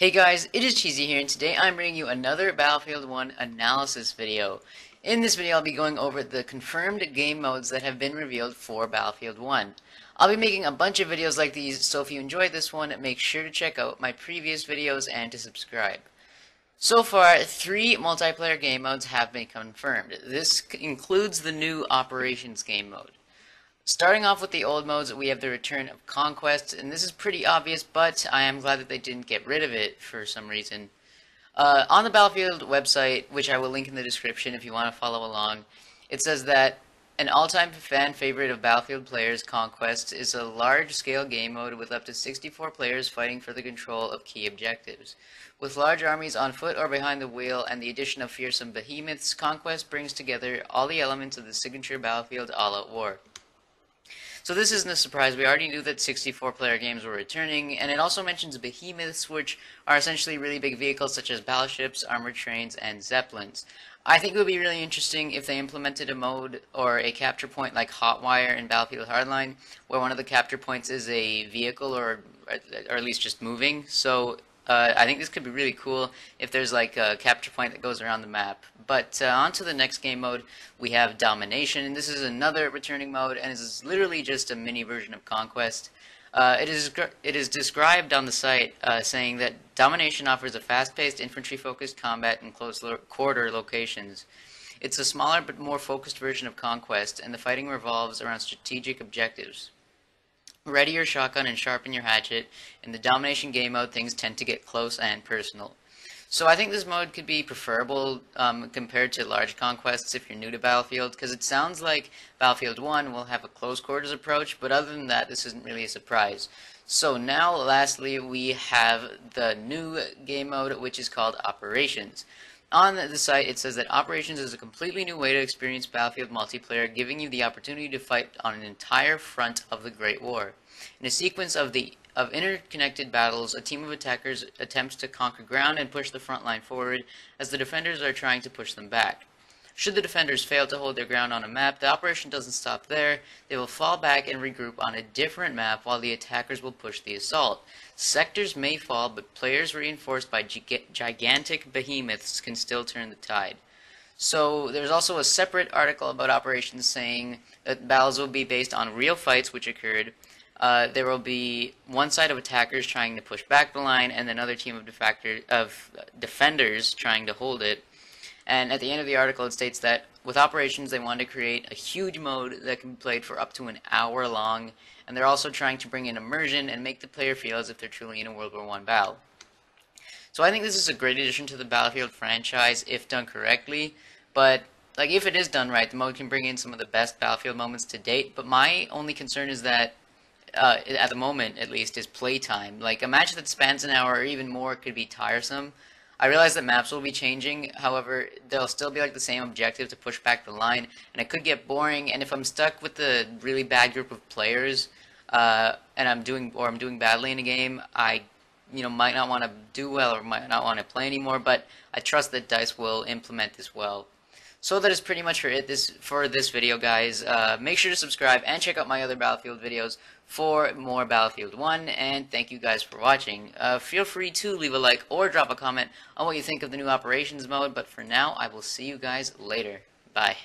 Hey guys, it is Cheesy here, and today I'm bringing you another Battlefield 1 analysis video. In this video, I'll be going over the confirmed game modes that have been revealed for Battlefield 1. I'll be making a bunch of videos like these, so if you enjoyed this one, make sure to check out my previous videos and to subscribe. So far, 3 multiplayer game modes have been confirmed. This includes the new Operations game mode. Starting off with the old modes, we have the return of Conquest, and this is pretty obvious, but I am glad that they didn't get rid of it for some reason. On the Battlefield website, which I will link in the description if you want to follow along, it says that an all-time fan favorite of Battlefield players, Conquest, is a large-scale game mode with up to 64 players fighting for the control of key objectives. With large armies on foot or behind the wheel and the addition of fearsome behemoths, Conquest brings together all the elements of the signature Battlefield all-out war. So this isn't a surprise. We already knew that 64-player games were returning, and it also mentions behemoths, which are essentially really big vehicles such as battleships, armored trains, and zeppelins. I think it would be really interesting if they implemented a mode or a capture point like Hotwire in Battlefield Hardline, where one of the capture points is a vehicle or at least just moving. So I think this could be really cool if there's like a capture point that goes around the map. But on to the next game mode, we have Domination, and this is another returning mode, and this is literally just a mini version of Conquest. It is described on the site saying that Domination offers a fast-paced, infantry-focused combat in close-quarter locations. It's a smaller but more focused version of Conquest, and the fighting revolves around strategic objectives. Ready your shotgun and sharpen your hatchet. In the Domination game mode, things tend to get close and personal. So I think this mode could be preferable compared to large conquests if you're new to Battlefield, because it sounds like Battlefield 1 will have a close quarters approach, but other than that, this isn't really a surprise. So now, lastly, we have the new game mode, which is called Operations. On the site, it says that Operations is a completely new way to experience Battlefield multiplayer, giving you the opportunity to fight on an entire front of the Great War. In a sequence of interconnected battles, a team of attackers attempts to conquer ground and push the front line forward, as the defenders are trying to push them back. Should the defenders fail to hold their ground on a map, the operation doesn't stop there. They will fall back and regroup on a different map, while the attackers will push the assault. Sectors may fall, but players reinforced by gigantic behemoths can still turn the tide. So there's also a separate article about Operations saying that battles will be based on real fights which occurred. There will be one side of attackers trying to push back the line, and another team of defenders trying to hold it. And at the end of the article, it states that with Operations, they wanted to create a huge mode that can be played for up to an hour long, and they're also trying to bring in immersion and make the player feel as if they're truly in a World War I battle. So I think this is a great addition to the Battlefield franchise if done correctly, but like if it is done right, the mode can bring in some of the best Battlefield moments to date. But my only concern is that at the moment, at least, is playtime. Like, a match that spans an hour or even more could be tiresome. I realize that maps will be changing, however, they'll still be like the same objective to push back the line, and it could get boring. And if I'm stuck with a really bad group of players, and I'm doing badly in a game, I, might not want to do well or might not want to play anymore. But I trust that DICE will implement this well. So that is pretty much for this video, guys. Make sure to subscribe and check out my other Battlefield videos for more Battlefield 1, and thank you guys for watching. Feel free to leave a like or drop a comment on what you think of the new Operations mode, but for now, I will see you guys later. Bye.